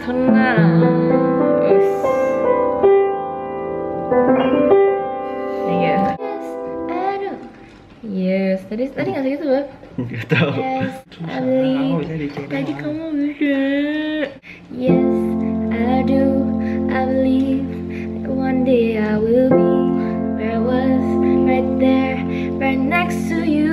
Iya. Aduh. Yes. Tadi nggak sakit tuh, Beb? Nggak tahu. Yes. Tadi kamu bisa. Yes. I do. I believe one day I will be where I was, right there, right next to you.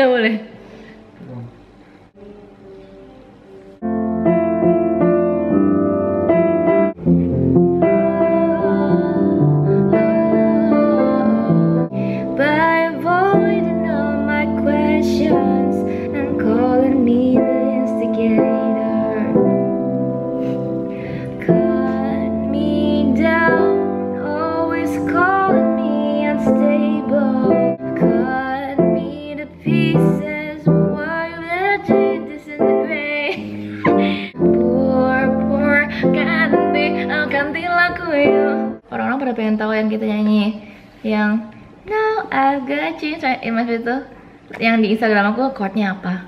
Gak boleh. Orang-orang pada pengen tahu yang kita nyanyi, yang Now I've Got You in My Heart itu, yang di Instagram aku chordnya apa?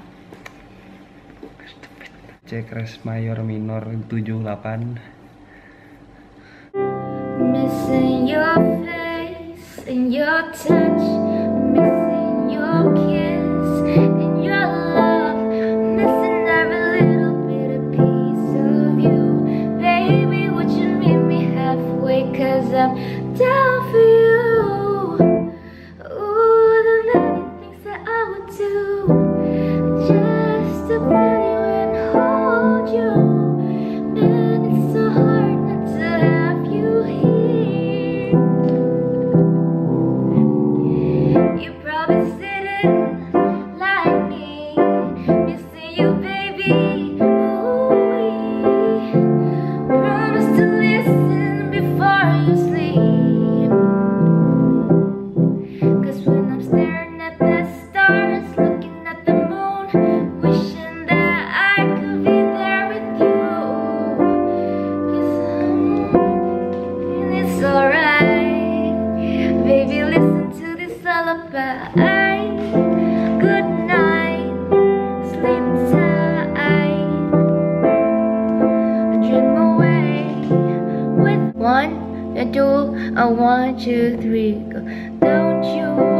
C kres mayor minor 78. Missing your face and your touch, missing your kiss and your love, missing every little bit of piece of you, baby. Would you meet me halfway? 'Cause I'm down for you. Ooh, the many things that I would do just to play you and hold you. Man, it's so hard not to have you here. You probably didn't like me, missing you, baby. Ooh, promise to listen before you sleep. One, two, 1, 2, 3, go. Don't you